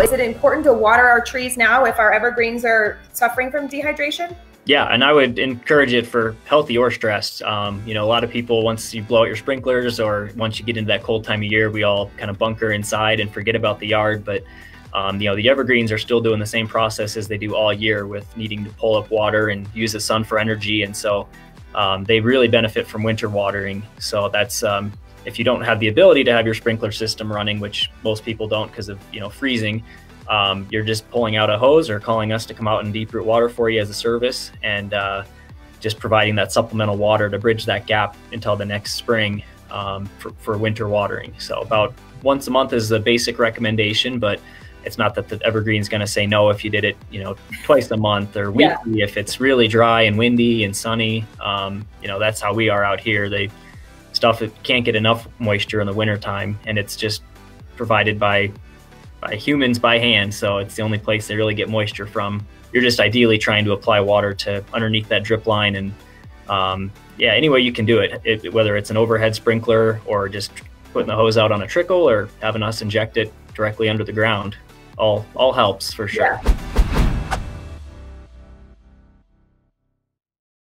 Is it important to water our trees now if our evergreens are suffering from dehydration? Yeah, and I would encourage it for healthy or stressed. You know, a lot of people, once you blow out your sprinklers or once you get into that cold time of year, we all kind of bunker inside and forget about the yard. But you know, the evergreens are still doing the same process as they do all year with needing to pull up water and use the sun for energy. And so they really benefit from winter watering. So that's, if you don't have the ability to have your sprinkler system running, which most people don't because of, you know, freezing, you're just pulling out a hose or calling us to come out and deep root water for you as a service, and just providing that supplemental water to bridge that gap until the next spring for winter watering. So about once a month is the basic recommendation, but it's not that the evergreen's going to say no if you did it, you know, twice a month or weekly. Yeah. If it's really dry and windy and sunny, you know, that's how we are out here. They stuff that can't get enough moisture in the wintertime, and it's just provided by humans by hand. So it's the only place they really get moisture from. You're just ideally trying to apply water to underneath that drip line, and yeah, any way you can do it, whether it's an overhead sprinkler or just putting the hose out on a trickle or having us inject it directly under the ground. All helps for sure. Yeah.